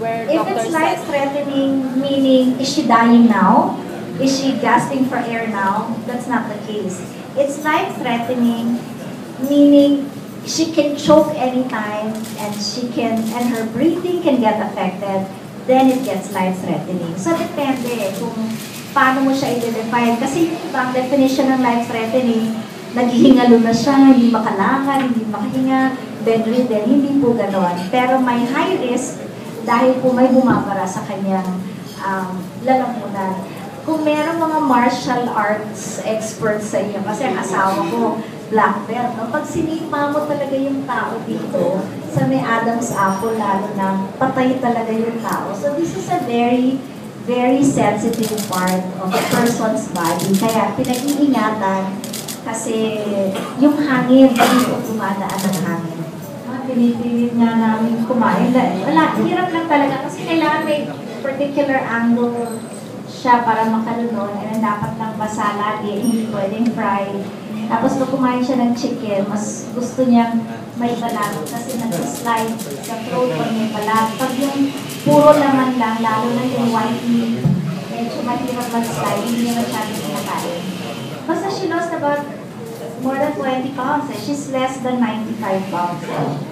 where doctors it's life-threatening, meaning is she dying now? Is she gasping for air now? That's not the case. It's life-threatening, meaning she can choke anytime, and and her breathing can get affected. Then it gets life-threatening. So depende kung paano mo siya i-define. Kasi yung ibang definition ng life-threatening, naghihingalo na siya, hindi makalakad, hindi makahinga, bedridden, hindi po gano'n. Pero may high risk dahil po may bumabara sa kanyang lalamunan. Kung meron mga martial arts experts sa inyo, kasi ang asawa ko, black belt, no? Pag sinima mo talaga yung tao dito, sa may Adam's apple, lalo na patay talaga yung tao. So this is a very, very sensitive part of a person's body. Kaya pinag-iingatan kasi yung hangin, hindi po dumadaan ng hangin. Pinipilit nga namin kumain. Wala, hirap lang talaga kasi kailangan may particular angle siya para makalunod, and dapat lang basa lagi, hindi pwedeng fried. Tapos pag kumain siya ng chicken, mas gusto niyang may balat kasi nagsislide sa throat pag may balat. Pag yung puro naman lang, lalo na yung white meat, medyo mahirap mag-slide, hindi naman siya pinakain. Basta she lost about more than 20 pounds. She's less than 95 pounds.